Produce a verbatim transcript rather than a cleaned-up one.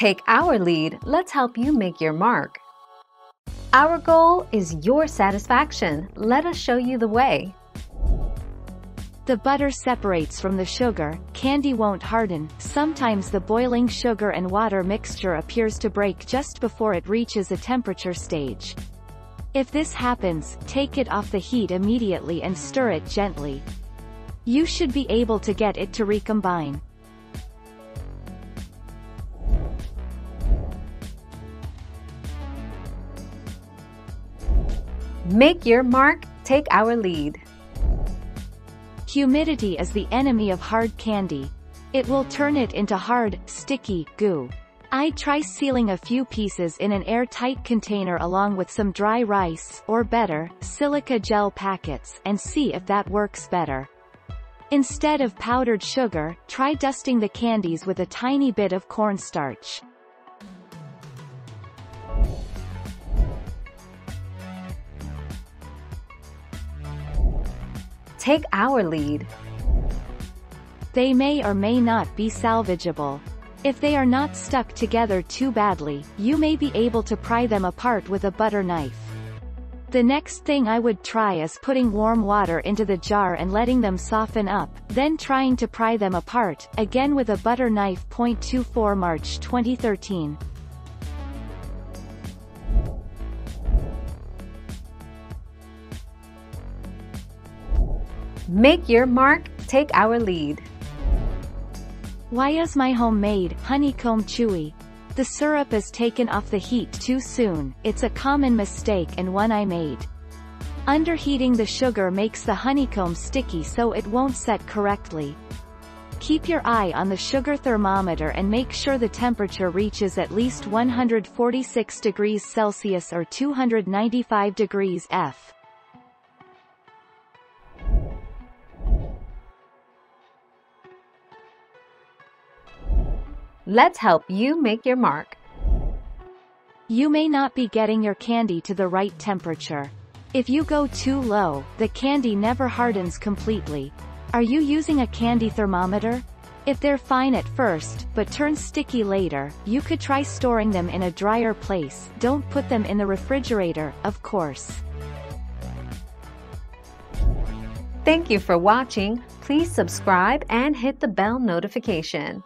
Take our lead, let's help you make your mark. Our goal is your satisfaction. Let us show you the way. The butter separates from the sugar, candy won't harden. Sometimes the boiling sugar and water mixture appears to break just before it reaches a temperature stage. If this happens, take it off the heat immediately and stir it gently. You should be able to get it to recombine. Make your mark, take our lead. Humidity is the enemy of hard candy. It will turn it into hard, sticky goo. I try sealing a few pieces in an airtight container along with some dry rice, or better, silica gel packets, and see if that works better. Instead of powdered sugar, try dusting the candies with a tiny bit of cornstarch. Take our lead. They may or may not be salvageable. If they are not stuck together too badly, you may be able to pry them apart with a butter knife. The next thing I would try is putting warm water into the jar and letting them soften up, then trying to pry them apart, again with a butter knife. twenty-four March twenty thirteen. Make your mark, take our lead. Why is my homemade honeycomb chewy? The syrup is taken off the heat too soon. It's a common mistake and one I made. Underheating the sugar makes the honeycomb sticky so it won't set correctly. Keep your eye on the sugar thermometer and make sure the temperature reaches at least one hundred forty-six degrees Celsius or two hundred ninety-five degrees Fahrenheit. Let's help you make your mark. You may not be getting your candy to the right temperature. If you go too low, the candy never hardens completely. Are you using a candy thermometer? If they're fine at first, but turn sticky later, you could try storing them in a drier place. Don't put them in the refrigerator, of course. Thank you for watching. Please subscribe and hit the bell notification.